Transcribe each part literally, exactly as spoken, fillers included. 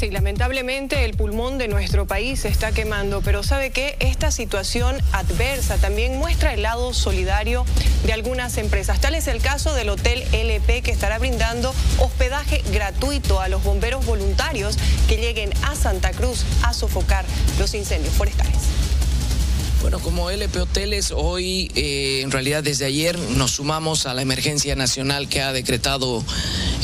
Sí, lamentablemente el pulmón de nuestro país se está quemando, pero ¿sabe qué? Esta situación adversa también muestra el lado solidario de algunas empresas. Tal es el caso del Hotel L P, que estará brindando hospedaje gratuito a los bomberos voluntarios que lleguen a Santa Cruz a sofocar los incendios forestales. Bueno, como L P Hoteles, hoy, eh, en realidad desde ayer, nos sumamos a la emergencia nacional que ha decretado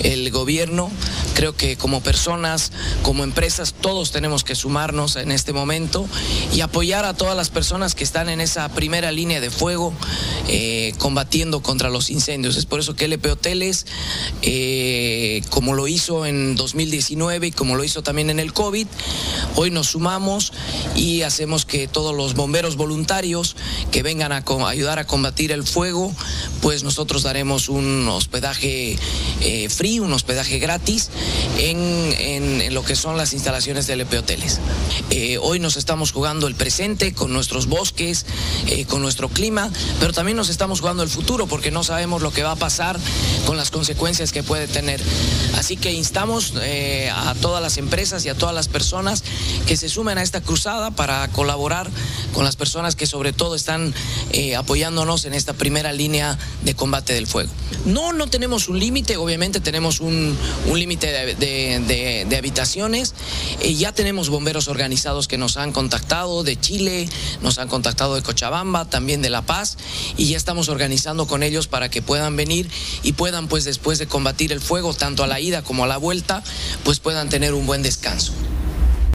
el gobierno. Creo que como personas, como empresas, todos tenemos que sumarnos en este momento y apoyar a todas las personas que están en esa primera línea de fuego eh, combatiendo contra los incendios. Es por eso que L P Hoteles, eh, como lo hizo en dos mil diecinueve y como lo hizo también en el COVID, hoy nos sumamos y hacemos que todos los bomberos voluntarios que vengan a ayudar a combatir el fuego, pues nosotros daremos un hospedaje eh, free, un hospedaje gratis En, en, en lo que son las instalaciones de L P Hoteles. Eh, hoy nos estamos jugando el presente con nuestros bosques, eh, con nuestro clima, pero también nos estamos jugando el futuro porque no sabemos lo que va a pasar con las consecuencias que puede tener. Así que instamos eh, a todas las empresas y a todas las personas que se sumen a esta cruzada para colaborar con las personas que sobre todo están eh, apoyándonos en esta primera línea de combate del fuego. No, no tenemos un límite, obviamente tenemos un, un límite de De, de, de habitaciones. Eh, ya tenemos bomberos organizados que nos han contactado de Chile, nos han contactado de Cochabamba, también de La Paz, y ya estamos organizando con ellos para que puedan venir y puedan, pues después de combatir el fuego, tanto a la ida como a la vuelta, pues puedan tener un buen descanso.